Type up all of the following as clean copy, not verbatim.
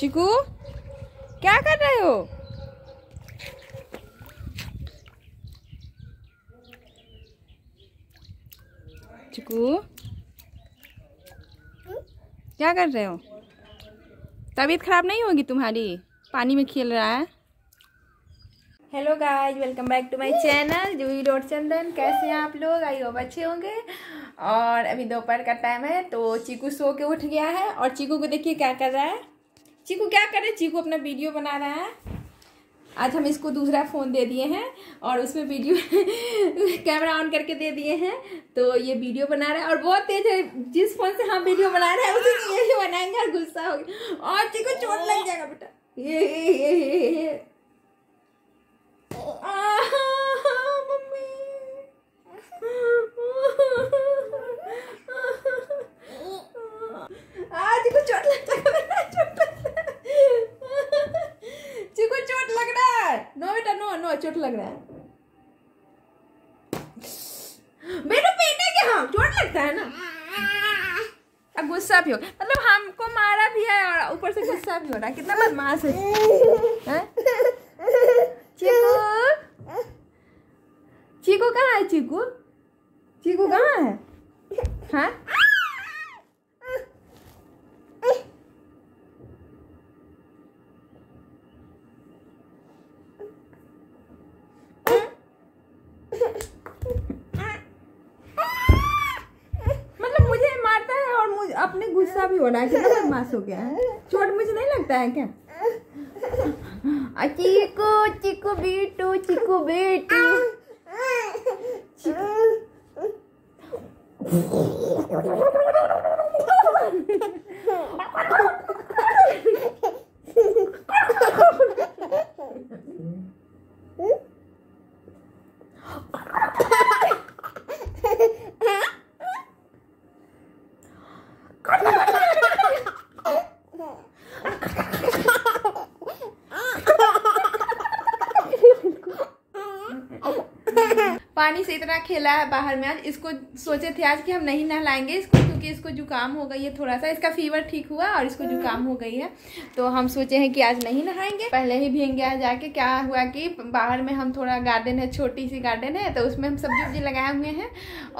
चिकू क्या कर रहे हो? चिकू क्या कर रहे हो? तबीयत खराब नहीं होगी तुम्हारी, पानी में खेल रहा है। Hello guys, welcome back to my channel Juhi Chandan. कैसे हैं आप लोग? आई होप अच्छे होंगे। और अभी दोपहर का टाइम है, तो चीकू सो के उठ गया है। और चीकू को देखिए क्या कर रहा है। चीकू क्या करे, चीकू अपना वीडियो बना रहा है। आज हम इसको दूसरा फ़ोन दे दिए हैं और उसमें वीडियो कैमरा ऑन करके दे दिए हैं, तो ये वीडियो बना रहा है। और बहुत तेज है, जिस फ़ोन से हम वीडियो बना रहे हैं उसी से वीडियो बनाएंगे और गुस्सा हो गया और चीकू चोट लग जाएगा बेटा। ये चोट लग रहा है मेरे बेटे के। हाँ, चोट लगता है ना। अब गुस्सा भी हो, मतलब हमको मारा भी है और ऊपर से गुस्सा भी हो रहा है। कितना बदमाश है चीकू। चीकू कहाँ है? चीकू चीकू कहाँ है? हाँ अपने गुस्सा भी हो रहा है, कितना बदमाश हो गया है। चोट मुझे नहीं लगता है क्या? चीकू चीकू बेटू, चीकू बेटू, पानी से इतना खेला है बाहर में। आज इसको सोचे थे आज कि हम नहीं नहलाएंगे इसको, क्योंकि इसको जुकाम हो गई है थोड़ा सा। इसका फीवर ठीक हुआ और इसको जुकाम हो गई है, तो हम सोचे हैं कि आज नहीं नहाएंगे, पहले ही भींगे जाके। क्या हुआ कि बाहर में हम थोड़ा गार्डन है, छोटी सी गार्डन है, तो उसमें हम सब्जी उब्जी लगाए हुए हैं।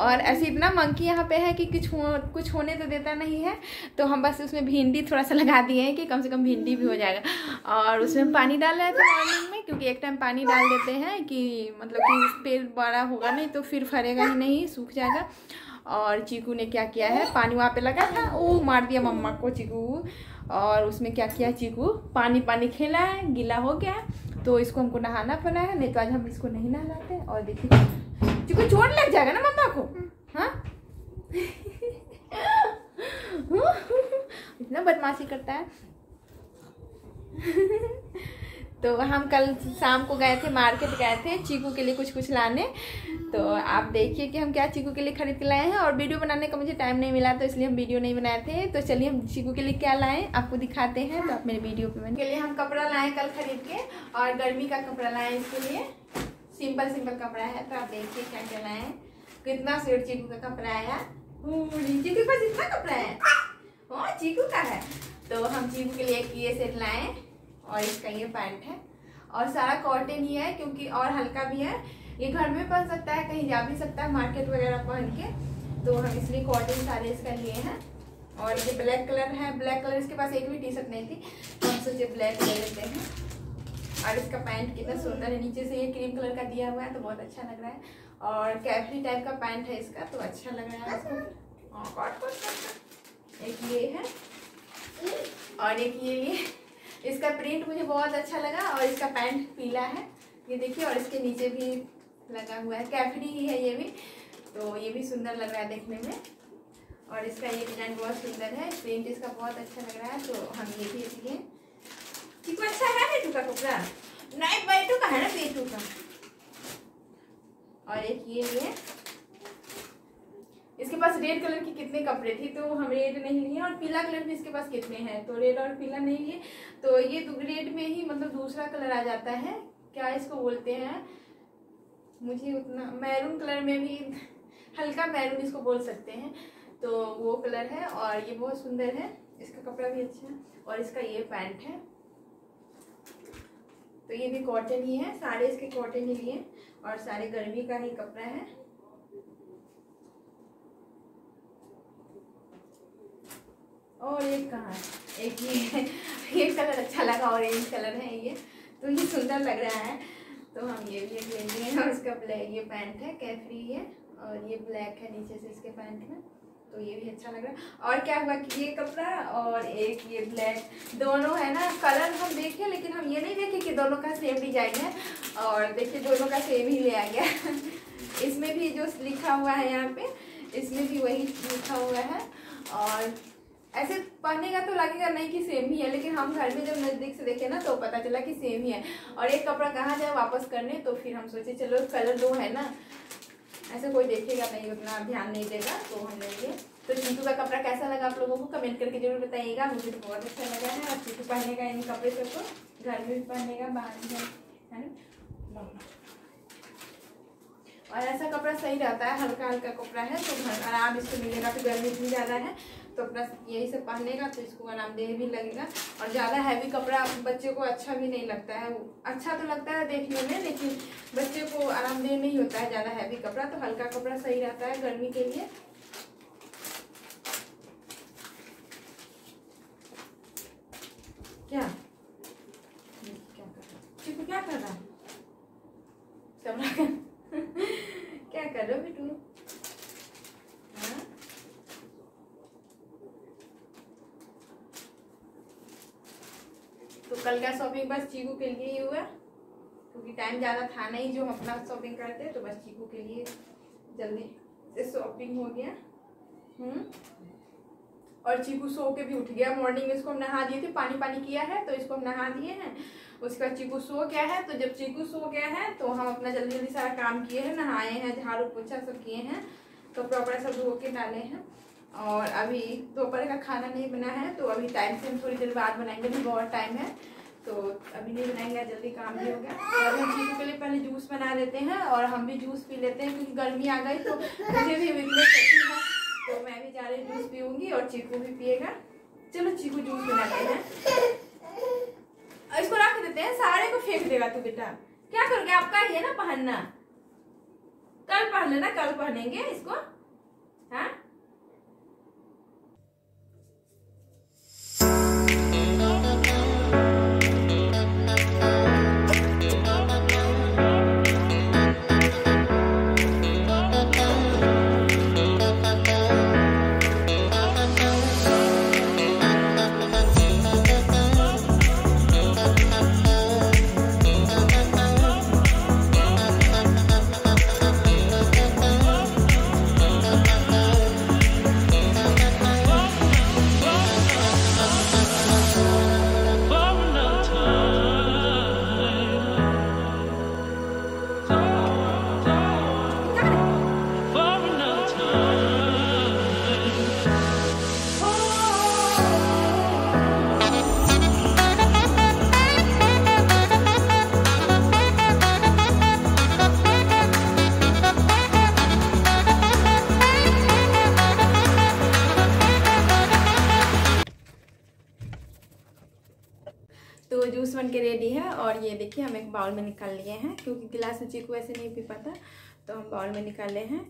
और ऐसे इतना मंकी यहाँ पे है कि कुछ होने तो देता नहीं है, तो हम बस उसमें भिंडी थोड़ा सा लगा दिए हैं कि कम से कम भिंडी भी हो जाएगा। और उसमें पानी डाल रहे थे मॉर्निंग में, क्योंकि एक टाइम पानी डाल देते हैं कि मतलब कि पेड़ बड़ा होगा नहीं तो फिर फरेगा ही नहीं, सूख जाएगा। और चीकू ने क्या किया है, पानी वहाँ पे लगा था, वो मार दिया मम्मा को चीकू। और उसमें क्या किया चीकू, पानी खेला है, गीला हो गया, तो इसको हमको नहाना पड़ा है, नहीं तो आज हम इसको नहीं नहलाते। और देखिए चीकू चोट लग जाएगा ना मम्मा को। हाँ इतना बदमाशी करता है। तो हम कल शाम को गए थे, मार्केट गए थे चीकू के लिए कुछ लाने, तो आप देखिए कि हम क्या चीकू के लिए खरीद के लाए हैं। और वीडियो बनाने का मुझे टाइम नहीं मिला, तो इसलिए हम वीडियो नहीं बनाए थे। तो चलिए हम चीकू के लिए क्या लाएं आपको दिखाते हैं। तो आप मेरे वीडियो पे बने। के लिए हम कपड़ा लाएं कल खरीद के, और गर्मी का कपड़ा लाएं इसके लिए। सिंपल कपड़ा है, तो आप देखिए क्या क्या लाएं। कितना स्वेट चीकू का कपड़ा आया, चीकू का जितना कपड़ा है वो चीकू का है। तो हम चीकू के लिए ये सेट लाएँ, और इसका ये पैंट है और सारा कॉटन ही है, क्योंकि और हल्का भी है। ये घर में पहन सकता है, कहीं जा भी सकता है मार्केट वगैरह पहन के, तो हम इसलिए कॉटन सारे इसका लिए हैं। और ये ब्लैक कलर है, ब्लैक कलर इसके पास एक भी टी शर्ट नहीं थी, तो हम सोचे ब्लैक ले लेते हैं। और इसका पैंट कितना सुंदर है, नीचे से ये क्रीम कलर का दिया हुआ है, तो बहुत अच्छा लग रहा है। और कैप्री टाइप का पैंट है इसका, तो अच्छा लग रहा है इसको। एक ये है और एक ये, इसका प्रिंट मुझे बहुत अच्छा लगा। और इसका पैंट पीला है ये देखिए, और इसके नीचे भी लगा हुआ है, कैफरी ही है ये भी, तो ये भी सुंदर लग रहा है देखने में। और इसका ये डिजाइन बहुत सुंदर है, प्रिंट इसका बहुत अच्छा लग रहा है, तो हम ये भी लिए। ठीक है, अच्छा है बेटू का कपड़ा, नहीं बेटू का है ना, बेटू का। और एक ये है, इसके पास रेड कलर के कितने कपड़े थे, तो हम रेड नहीं लिए। और पीला कलर भी इसके पास कितने हैं, तो रेड और पीला नहीं लिए। तो ये रेड में ही मतलब दूसरा कलर आ जाता है, क्या इसको बोलते हैं, मुझे उतना मैरून कलर में भी, हल्का मैरून इसको बोल सकते हैं। तो वो कलर है और ये बहुत सुंदर है, इसका कपड़ा भी अच्छा है और इसका ये पैंट है तो ये भी कॉटन ही है, सारे इसके कॉटन ही लिए और सारे गर्मी का ही कपड़ा है। और एक कहाँ एक ये कलर अच्छा लगा, ऑरेंज कलर है ये, तो ये सुंदर लग रहा है तो हम ये भी एक लेंगे। और इसका ब्लैक ये पैंट है, कैफरी है और ये ब्लैक है नीचे से इसके पैंट में, तो ये भी अच्छा लग रहा है। और क्या हुआ कि ये कपड़ा और एक ये ब्लैक दोनों है ना, कलर हम देखे लेकिन हम ये नहीं देखे कि दोनों का सेम डिजाइन है, और देखिए दोनों का सेम ही ले आ गया। इसमें भी जो लिखा हुआ है यहाँ पे, इसमें भी वही लिखा हुआ है। और ऐसे पहनने का तो लगेगा नहीं कि सेम ही है, लेकिन हम घर में जब नज़दीक से देखे ना तो पता चला कि सेम ही है। और एक कपड़ा कहाँ जाए वापस करने, तो फिर हम सोचे चलो कलर दो है ना, ऐसे कोई देखेगा नहीं, उतना ध्यान नहीं देगा तो हम लेंगे। तो चीकू का कपड़ा कैसा लगा आप लोगों को कमेंट करके जरूर बताइएगा, मुझे तो बहुत अच्छा लगा है। और चीकू पहनेगा इन कपड़े सबको, घर में भी पहनेगा बाहर भी है ना। और ऐसा कपड़ा सही रहता है, हल्का हल्का कपड़ा है तो घर आराम इसको मिलेगा। तो गर्मी इतनी ज़्यादा है तो अपना यही सब पहनेगा तो इसको आरामदेह भी लगेगा। और ज़्यादा हैवी कपड़ा बच्चे को अच्छा भी नहीं लगता है, अच्छा तो लगता है देखने में लेकिन बच्चे को आरामदेह नहीं होता है ज़्यादा हैवी कपड़ा, तो हल्का कपड़ा सही रहता है गर्मी के लिए। क्या चिकू क्या कर रहा है कपड़ा क्या कर रहे हो बिटू? हाँ? तो कल का शॉपिंग बस चीकू के लिए ही हुआ क्योंकि टाइम ज़्यादा था नहीं जो हम अपना शॉपिंग करते, तो बस चीकू के लिए जल्दी से शॉपिंग हो गया। और चीकू सो के भी उठ गया, मॉर्निंग में इसको हम नहा दिए थे, पानी किया है तो इसको हम नहा दिए हैं। उसके बाद चीकू सो गया है, तो जब चीकू सो गया है तो हम अपना जल्दी सारा काम किए हैं, नहाए हैं, झाड़ू पोछा सब किए हैं, कपड़ा वपड़ा सब धो के डाले हैं। और अभी दोपहर का खाना नहीं बना है तो अभी टाइम से हम थोड़ी देर बाद बनाएंगे, अभी बहुत टाइम है तो अभी नहीं बनाएंगे, जल्दी काम भी हो गया। और हम चीकू के लिए पहले जूस बना देते हैं और हम भी जूस पी लेते हैं क्योंकि गर्मी आ गई तो मुझे भी तो मैं भी जा रही जूस पीऊँगी और चीकू भी पिएगा। चलो चीकू जूस बनाते हैं, इसको रख देते हैं, सारे को फेंक देगा तू बेटा, क्या करोगे, आपका ही है ना पहनना, कल पहन लेना, कल पहनेंगे इसको। हाँ जूस बन के रेडी है। और ये देखिए हम एक बाउल में निकाल लिए हैं क्योंकि गिलास में चीकू ऐसे नहीं पी पाता, तो हम बाउल में निकाले हैं।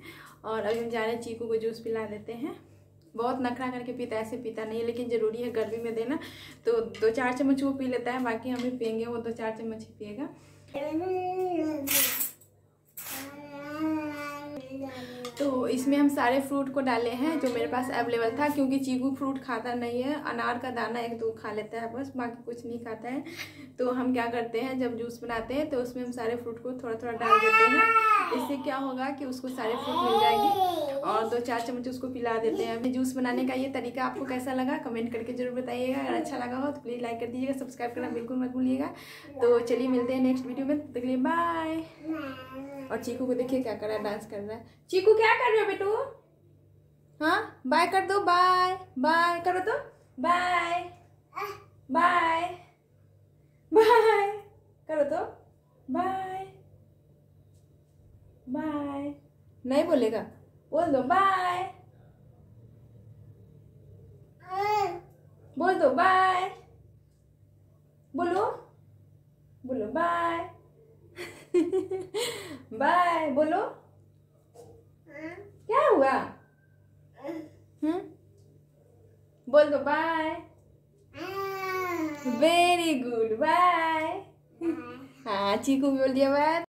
और अभी हम जा रहे हैं चीकू को जूस पिला देते हैं, बहुत नखरा करके पीता, ऐसे पीता नहीं है लेकिन ज़रूरी है गर्मी में देना, तो 2-4 चम्मच वो पी लेता है, बाकी हम भी पियेंगे, वो 2-4 चम्मच ही पिएगा। तो इसमें हम सारे फ्रूट को डाले हैं जो मेरे पास अवेलेबल था क्योंकि चीकू फ्रूट खाता नहीं है, अनार का दाना 1-2 खा लेता है बस, बाकी कुछ नहीं खाता है। तो हम क्या करते हैं जब जूस बनाते हैं तो उसमें हम सारे फ्रूट को थोड़ा थोड़ा डाल देते हैं, इससे क्या होगा कि उसको सारे फ्रूट मिल जाएंगे। और 2-4 चम्मच उसको पिला देते हैं। अभी जूस बनाने का ये तरीका आपको कैसा लगा कमेंट करके जरूर बताइएगा, अगर अच्छा लगा हो तो प्लीज़ लाइक कर दीजिएगा, सब्सक्राइब करना बिल्कुल मत भूलिएगा। तो चलिए मिलते हैं नेक्स्ट वीडियो में, तब तक के लिए बाय। और चीकू को देखिए क्या कर रहा है, डांस कर रहा है। चीकू क्या कर रहे हो बेटू? हाँ बाय कर दो, बाय बाय करो तो, बाय बाय बाय करो तो, बाय बाय नहीं बोलेगा, बोल दो बाय। बोल दो बाय, बोलो बोलो बाय बाय बोलो। क्या हुआ? बोल दो बाय। Very good, bye. हाँ, चीकू भी बोल दिया बाय।